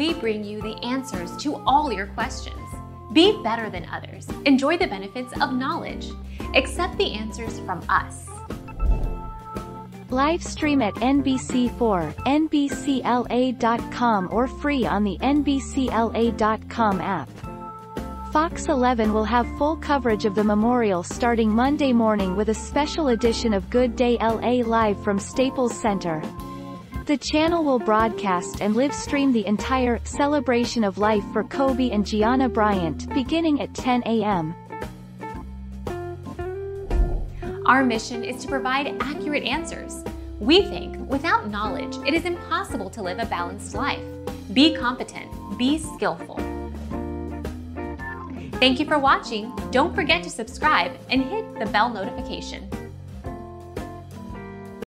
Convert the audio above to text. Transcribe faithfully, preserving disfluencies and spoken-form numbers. we bring you the answers to all your questions. Be better than others. Enjoy the benefits of knowledge. Accept the answers from us. Live stream at N B C four, N B C L A dot com or free on the N B C L A dot com app. Fox eleven will have full coverage of the memorial starting Monday morning with a special edition of Good Day L A live from Staples Center. The channel will broadcast and live stream the entire celebration of life for Kobe and Gianna Bryant beginning at ten A M Our mission is to provide accurate answers. We think without knowledge, it is impossible to live a balanced life. Be competent, be skillful. Thank you for watching. Don't forget to subscribe and hit the bell notification.